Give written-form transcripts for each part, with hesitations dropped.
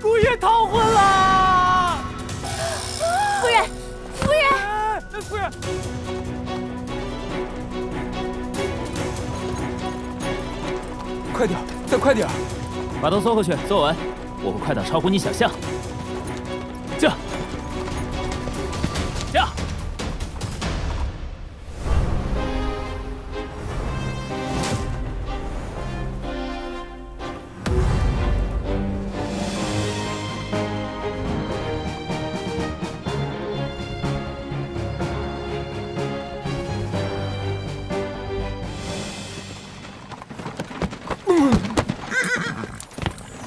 姑爷逃婚了！夫人，夫人，夫人。快点，再快点！把头缩回去，坐稳。我们快打超乎你想象。驾！驾！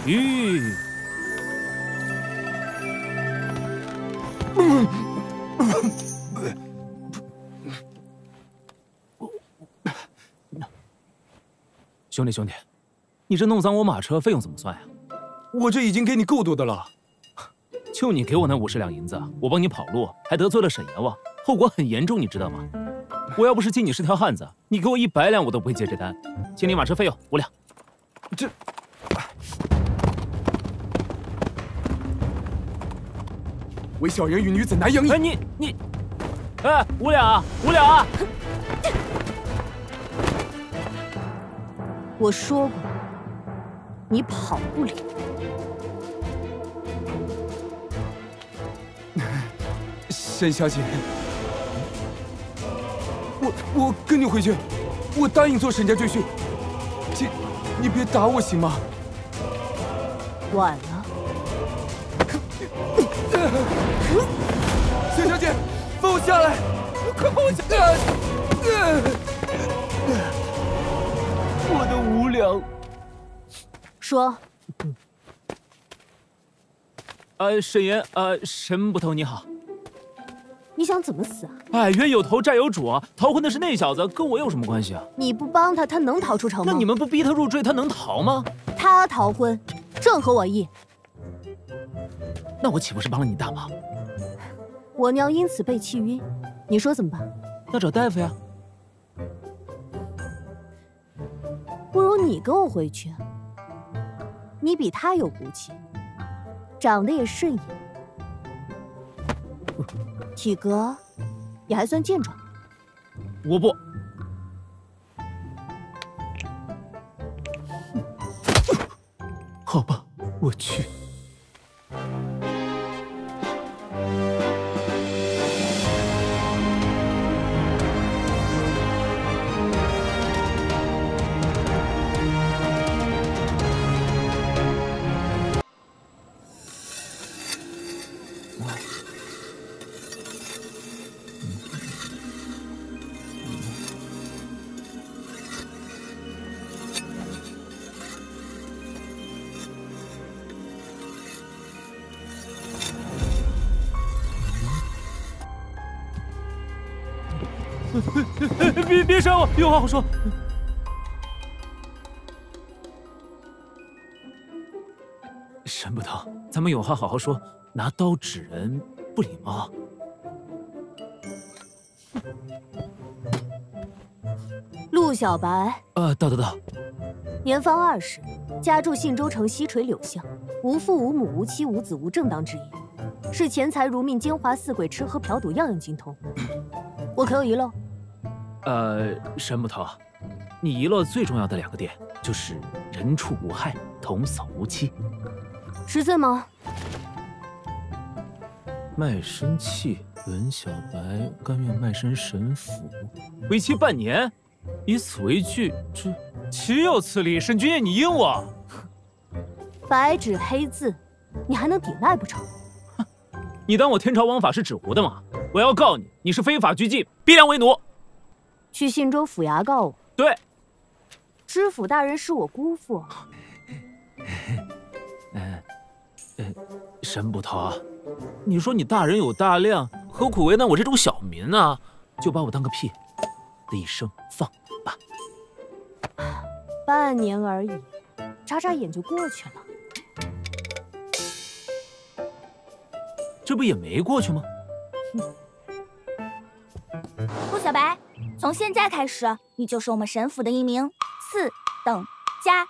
咦！ 兄弟，兄弟，你这弄脏我马车费用怎么算呀？我这已经给你够多的了，就你给我那50两银子，我帮你跑路，还得罪了沈阎王，后果很严重，你知道吗？我要不是敬你是条汉子，你给我100两我都不会接这单。清理马车费用5两。这，为小人与女子难养也。哎，你，哎，5两啊，5两啊！ 我说过，你跑不了。沈小姐，我跟你回去，我答应做沈家赘婿，你别打我行吗？晚了。沈小姐，放我下来！快放我下来！ 我的5两，说，沈捕头你好，你想怎么死啊？哎，冤有头债有主啊，逃婚的是那小子，跟我有什么关系啊？你不帮他，他能逃出城吗？那你们不逼他入赘，他能逃吗？他逃婚，正合我意。那我岂不是帮了你大忙？我娘因此被气晕，你说怎么办？那找大夫呀。 不如你跟我回去，你比他有骨气，长得也顺眼，体格也还算健壮。我不。好吧，我去。别摔我！有话好说。沈捕头，咱们有话好好说，拿刀指人不礼貌。陆小白。到。年方20，家住信州城西垂柳巷，无父无母无妻无子无正当之业，视钱财如命，奸猾似鬼，吃喝嫖赌样样精通。我可有遗漏？ 沈捕头，你遗落最重要的2个点就是人畜无害，童叟无欺。10岁吗？卖身契，文小白甘愿卖身沈府，为期半年，以此为据，这岂有此理！沈君夜，你阴我！白纸黑字，你还能抵赖不成？哼，你当我天朝王法是纸糊的吗？我要告你，你是非法拘禁，逼良为奴。 去信州府衙告我。对，知府大人是我姑父。沈捕头，你说你大人有大量，何苦为难我这种小民啊？就把我当个屁，厉声放吧。半年而已，眨眨眼就过去了。这不也没过去吗？陆小白。 从现在开始，你就是我们沈府的一名次等家